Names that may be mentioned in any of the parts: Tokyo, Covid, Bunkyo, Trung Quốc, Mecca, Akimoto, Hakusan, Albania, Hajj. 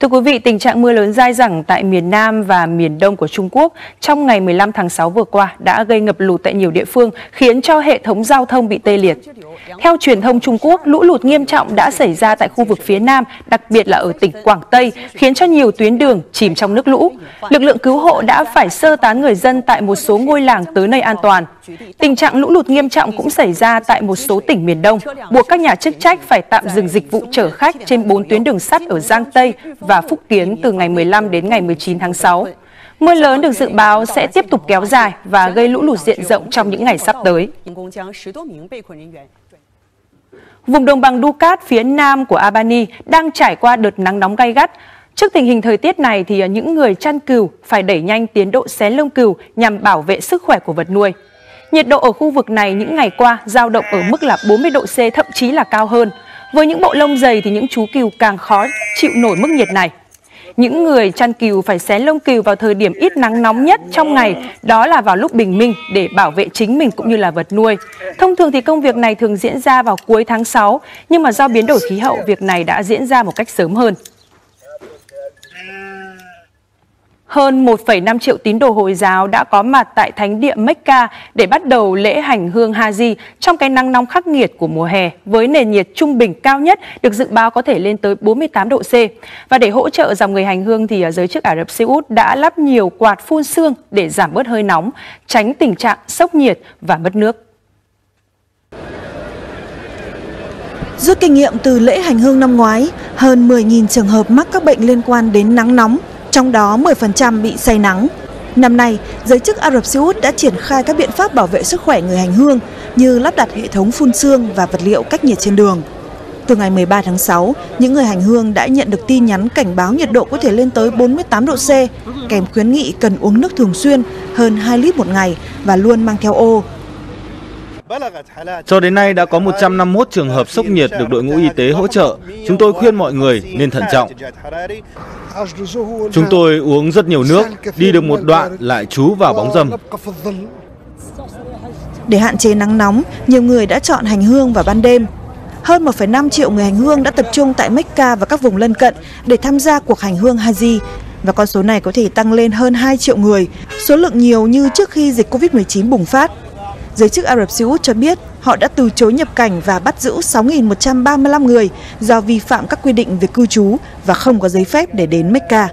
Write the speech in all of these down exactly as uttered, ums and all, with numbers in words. Thưa quý vị, tình trạng mưa lớn dai dẳng tại miền Nam và miền Đông của Trung Quốc trong ngày mười lăm tháng sáu vừa qua đã gây ngập lụt tại nhiều địa phương, khiến cho hệ thống giao thông bị tê liệt. Theo truyền thông Trung Quốc, lũ lụt nghiêm trọng đã xảy ra tại khu vực phía Nam, đặc biệt là ở tỉnh Quảng Tây, khiến cho nhiều tuyến đường chìm trong nước lũ. Lực lượng cứu hộ đã phải sơ tán người dân tại một số ngôi làng tới nơi an toàn. Tình trạng lũ lụt nghiêm trọng cũng xảy ra tại một số tỉnh miền Đông, buộc các nhà chức trách phải tạm dừng dịch vụ chở khách trên bốn tuyến đường sắt ở Giang Tây và Phúc Kiến từ ngày mười lăm đến ngày mười chín tháng sáu. Mưa lớn được dự báo sẽ tiếp tục kéo dài và gây lũ lụt diện rộng trong những ngày sắp tới. Vùng đồng bằng Ducat phía nam của Albania đang trải qua đợt nắng nóng gay gắt. Trước tình hình thời tiết này thì những người chăn cừu phải đẩy nhanh tiến độ xén lông cừu nhằm bảo vệ sức khỏe của vật nuôi. Nhiệt độ ở khu vực này những ngày qua dao động ở mức là bốn mươi độ C, thậm chí là cao hơn. Với những bộ lông dày thì những chú cừu càng khó chịu nổi mức nhiệt này. Những người chăn cừu phải xén lông cừu vào thời điểm ít nắng nóng nhất trong ngày, đó là vào lúc bình minh để bảo vệ chính mình cũng như là vật nuôi. Thông thường thì công việc này thường diễn ra vào cuối tháng sáu, nhưng mà do biến đổi khí hậu, việc này đã diễn ra một cách sớm hơn. Hơn một phẩy năm triệu tín đồ Hồi giáo đã có mặt tại thánh địa Mecca để bắt đầu lễ hành hương Hajj trong cái nắng nóng khắc nghiệt của mùa hè, với nền nhiệt trung bình cao nhất được dự báo có thể lên tới bốn mươi tám độ C. Và để hỗ trợ dòng người hành hương thì giới chức Ả Rập Xê Út đã lắp nhiều quạt phun sương để giảm bớt hơi nóng, tránh tình trạng sốc nhiệt và mất nước. Rút kinh nghiệm từ lễ hành hương năm ngoái, hơn mười nghìn trường hợp mắc các bệnh liên quan đến nắng nóng, trong đó mười phần trăm bị say nắng. Năm nay, giới chức Ả Rập Xê Út đã triển khai các biện pháp bảo vệ sức khỏe người hành hương như lắp đặt hệ thống phun sương và vật liệu cách nhiệt trên đường. Từ ngày mười ba tháng sáu, những người hành hương đã nhận được tin nhắn cảnh báo nhiệt độ có thể lên tới bốn mươi tám độ C, kèm khuyến nghị cần uống nước thường xuyên hơn hai lít một ngày và luôn mang theo ô. Cho đến nay đã có một trăm năm mươi mốt trường hợp sốc nhiệt được đội ngũ y tế hỗ trợ. Chúng tôi khuyên mọi người nên thận trọng. Chúng tôi uống rất nhiều nước, đi được một đoạn lại trú vào bóng râm. Để hạn chế nắng nóng, nhiều người đã chọn hành hương vào ban đêm. Hơn một phẩy năm triệu người hành hương đã tập trung tại Mecca và các vùng lân cận để tham gia cuộc hành hương Hajj. Và con số này có thể tăng lên hơn hai triệu người, số lượng nhiều như trước khi dịch Covid mười chín bùng phát. Giới chức Ả Rập Xê Út cho biết họ đã từ chối nhập cảnh và bắt giữ sáu nghìn một trăm ba mươi lăm người do vi phạm các quy định về cư trú và không có giấy phép để đến Mecca.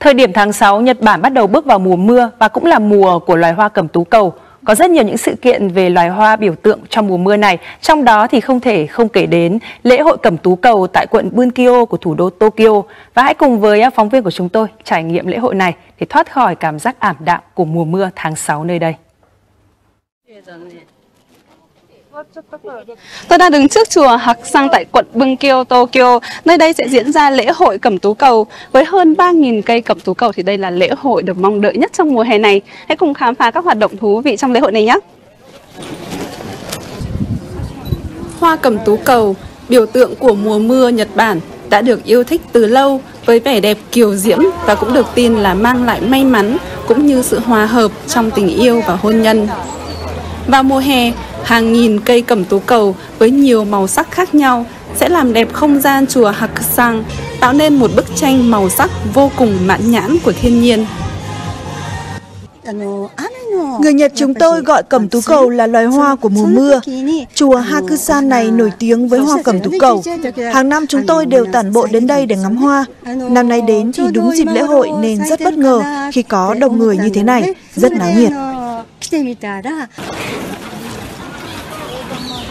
Thời điểm tháng sáu, Nhật Bản bắt đầu bước vào mùa mưa và cũng là mùa của loài hoa cẩm tú cầu. Có rất nhiều những sự kiện về loài hoa biểu tượng trong mùa mưa này, trong đó thì không thể không kể đến lễ hội cẩm tú cầu tại quận Bunkyo của thủ đô Tokyo. Và hãy cùng với phóng viên của chúng tôi trải nghiệm lễ hội này để thoát khỏi cảm giác ảm đạm của mùa mưa tháng sáu nơi đây. Tôi đang đứng trước chùa Hakusan tại quận Bunkyo, Tokyo. Nơi đây sẽ diễn ra lễ hội cẩm tú cầu. Với hơn ba nghìn cây cẩm tú cầu thì đây là lễ hội được mong đợi nhất trong mùa hè này. Hãy cùng khám phá các hoạt động thú vị trong lễ hội này nhé. Hoa cẩm tú cầu, biểu tượng của mùa mưa Nhật Bản, đã được yêu thích từ lâu với vẻ đẹp kiều diễm và cũng được tin là mang lại may mắn cũng như sự hòa hợp trong tình yêu và hôn nhân. Vào mùa hè, hàng nghìn cây cẩm tú cầu với nhiều màu sắc khác nhau sẽ làm đẹp không gian chùa Hakusan, tạo nên một bức tranh màu sắc vô cùng mãn nhãn của thiên nhiên. Người Nhật chúng tôi gọi cẩm tú cầu là loài hoa của mùa mưa. Chùa Hakusan này nổi tiếng với hoa cẩm tú cầu. Hàng năm chúng tôi đều tản bộ đến đây để ngắm hoa. Năm nay đến thì đúng dịp lễ hội nên rất bất ngờ khi có đông người như thế này, rất náo nhiệt.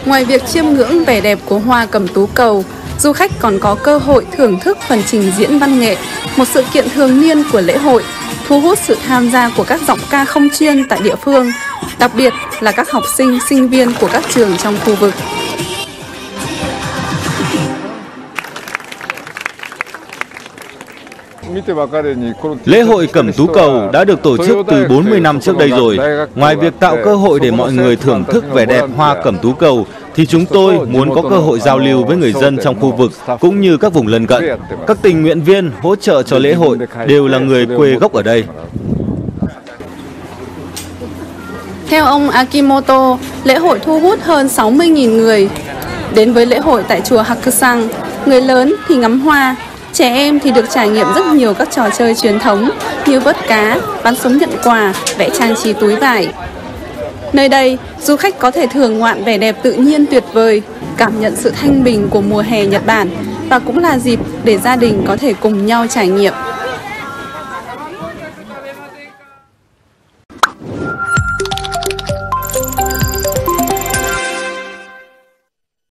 Ngoài việc chiêm ngưỡng vẻ đẹp của hoa cẩm tú cầu, du khách còn có cơ hội thưởng thức phần trình diễn văn nghệ, một sự kiện thường niên của lễ hội, thu hút sự tham gia của các giọng ca không chuyên tại địa phương, đặc biệt là các học sinh, sinh viên của các trường trong khu vực. Lễ hội cẩm tú cầu đã được tổ chức từ bốn mươi năm trước đây rồi. Ngoài việc tạo cơ hội để mọi người thưởng thức vẻ đẹp hoa cẩm tú cầu, thì chúng tôi muốn có cơ hội giao lưu với người dân trong khu vực cũng như các vùng lân cận. Các tình nguyện viên hỗ trợ cho lễ hội đều là người quê gốc ở đây. Theo ông Akimoto, lễ hội thu hút hơn sáu mươi nghìn người đến với lễ hội tại chùa Hakusan. Người lớn thì ngắm hoa, trẻ em thì được trải nghiệm rất nhiều các trò chơi truyền thống như vớt cá, bắn súng nhận quà, vẽ trang trí túi vải. Nơi đây, du khách có thể thưởng ngoạn vẻ đẹp tự nhiên tuyệt vời, cảm nhận sự thanh bình của mùa hè Nhật Bản và cũng là dịp để gia đình có thể cùng nhau trải nghiệm.